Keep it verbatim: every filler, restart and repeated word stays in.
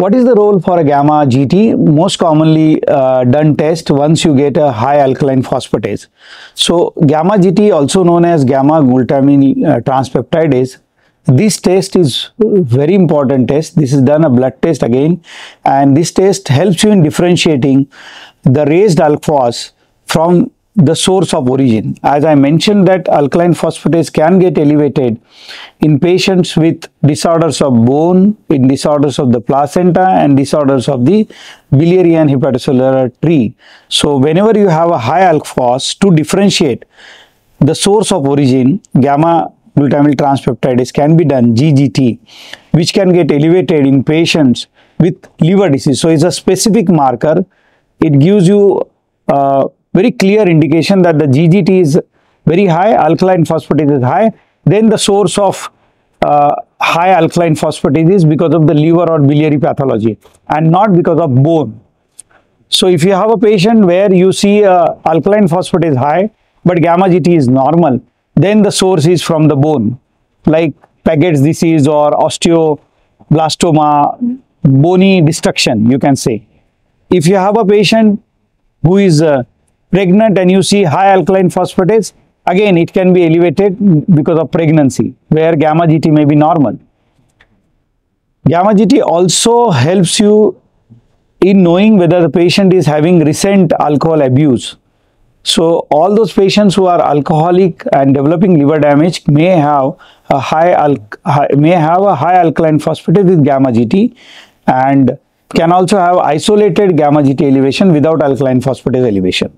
What is the role for a gamma G T? Most commonly uh, done test once you get a high alkaline phosphatase. So gamma G T, also known as gamma glutamyl uh, transpeptidase, this test is very important test. This is done a blood test again, and this test helps you in differentiating the raised alk phos from the source of origin. As I mentioned that alkaline phosphatase can get elevated in patients with disorders of bone, in disorders of the placenta, and disorders of the biliary and hepatocellular tree. So whenever you have a high alk phos, to differentiate the source of origin, gamma glutamyl transpeptidase can be done, G G T, which can get elevated in patients with liver disease. So it's a specific marker. It gives you uh, very clear indication that the G G T is very high, alkaline phosphatase is high, then the source of uh, high alkaline phosphatase is because of the liver or biliary pathology and not because of bone. So if you have a patient where you see uh, alkaline phosphatase high but gamma G T is normal, then the source is from the bone, like Paget's disease or osteoblastoma, bony destruction, you can say. If you have a patient who is uh, pregnant and you see high alkaline phosphatase, again it can be elevated because of pregnancy, where gamma G T may be normal. Gamma G T also helps you in knowing whether the patient is having recent alcohol abuse. So all those patients who are alcoholic and developing liver damage may have a high alk may have a high alkaline phosphatase with gamma G T, and can also have isolated gamma G T elevation without alkaline phosphatase elevation.